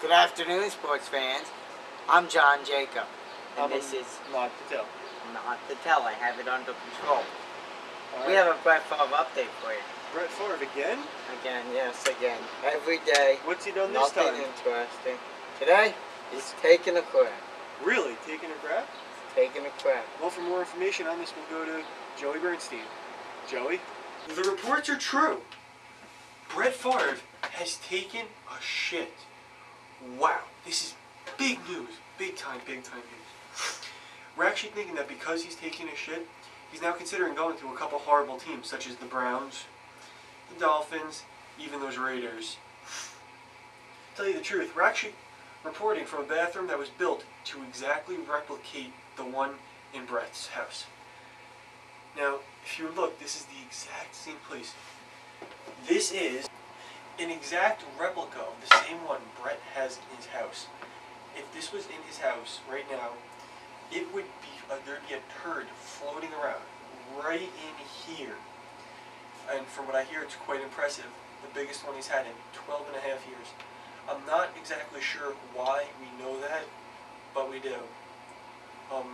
Good afternoon, sports fans. I'm John Jacob. And this is Not to Tell. Not to Tell. I have it under control. Right. We have a Brett Favre update for you. Brett Favre again? Again, yes, again. Every day. What's he done this time? Nothing interesting. Today, he's taking a crap. Really? Taking a crap? Taking a crap. Well, for more information on this, we'll go to Joey Bernstein. Joey? The reports are true. Brett Favre has taken a shit. Wow, this is big news. Big time news. We're actually thinking that because he's taking a shit, he's now considering going to a couple horrible teams, such as the Browns, the Dolphins, even those Raiders. To tell you the truth, we're actually reporting from a bathroom that was built to exactly replicate the one in Brett's house. Now, if you look, this is the exact same place. This is an exact replica of the same one Brett has in his house. If this was in his house right now, it would be, there'd be a turd floating around right in here. And from what I hear, it's quite impressive. The biggest one he's had in 12 and a half years. I'm not exactly sure why we know that, but we do. Can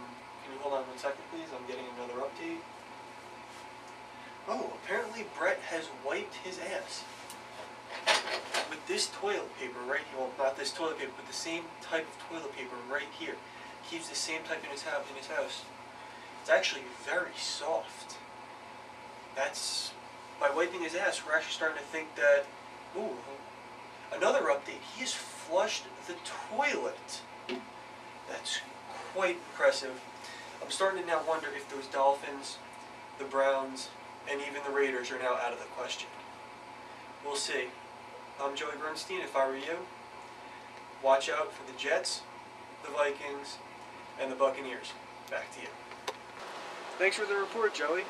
you hold on one second, please? I'm getting another update. Oh, apparently Brett has wiped his ass with this toilet paper right here. Well, not this toilet paper, but the same type of toilet paper right here. Keeps the same type in his house. It's actually very soft. That's by wiping his ass. We're actually starting to think that. Ooh, another update. He has flushed the toilet. That's quite impressive. I'm starting to now wonder if those Dolphins, the Browns, and even the Raiders are now out of the question. We'll see. I'm Joey Bernstein. If I were you, watch out for the Jets, the Vikings, and the Buccaneers. Back to you. Thanks for the report, Joey.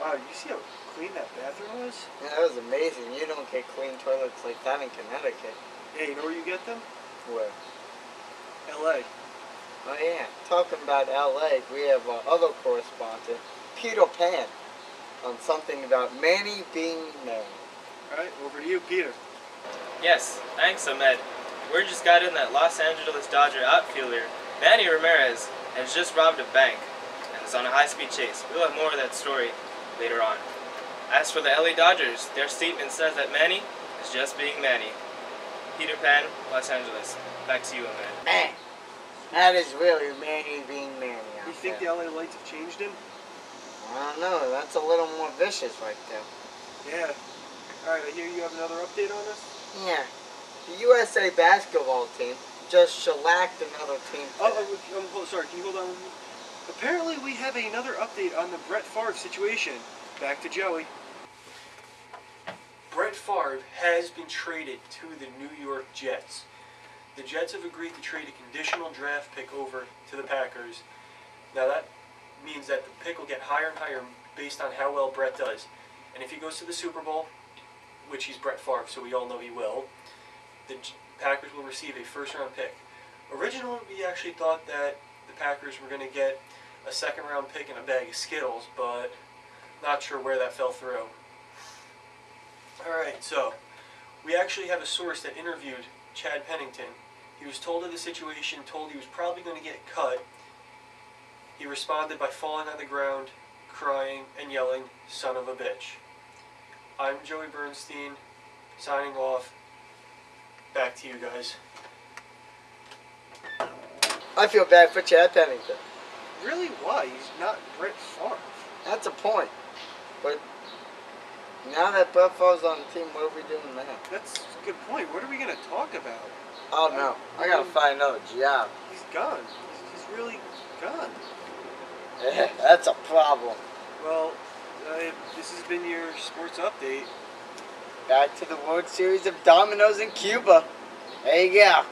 Wow, you see how clean that bathroom was? Yeah, that was amazing. You don't get clean toilets like that in Connecticut. Yeah, you know where you get them? Where? L.A. Oh yeah, talking about L.A., we have our other correspondent, Peter Pan, on something about Manny being known. Alright, over to you, Peter. Yes, thanks, Ahmed. Word just got in that Los Angeles Dodger outfielder, Manny Ramirez, has just robbed a bank and is on a high-speed chase. We'll have more of that story later on. As for the LA Dodgers, their statement says that Manny is just being Manny. Peter Pan, Los Angeles. Back to you, Ahmed. Man, that is really Manny being Manny. You think the LA Lights have changed him? I don't know. That's a little more vicious right there. Yeah. Alright, I hear you have another update on this? Yeah. The USA basketball team just shellacked another team. Oh, I'm sorry, can you hold on? Apparently we have another update on the Brett Favre situation. Back to Joey. Brett Favre has been traded to the New York Jets. The Jets have agreed to trade a conditional draft pick over to the Packers. Now that means that the pick will get higher and higher based on how well Brett does. And if he goes to the Super Bowl, which he's Brett Favre, so we all know he will, the Packers will receive a first-round pick. Originally, we actually thought that the Packers were going to get a second-round pick and a bag of Skittles, but not sure where that fell through. Alright, so we actually have a source that interviewed Chad Pennington. He was told of the situation, told he was probably going to get cut. He responded by falling on the ground, crying, and yelling, "Son of a bitch." I'm Joey Bernstein, signing off. Back to you guys. I feel bad for Chad Pennington. Really? Why? He's not Brett Favre. That's a point. But now that Brett Favre's on the team, what are we doing now? That's a good point. What are we going to talk about? Oh, no. I got to find another job. He's gone. He's really gone. Yeah, that's a problem. Well, this has been your sports update. Back to the World Series of Dominoes in Cuba. There you go.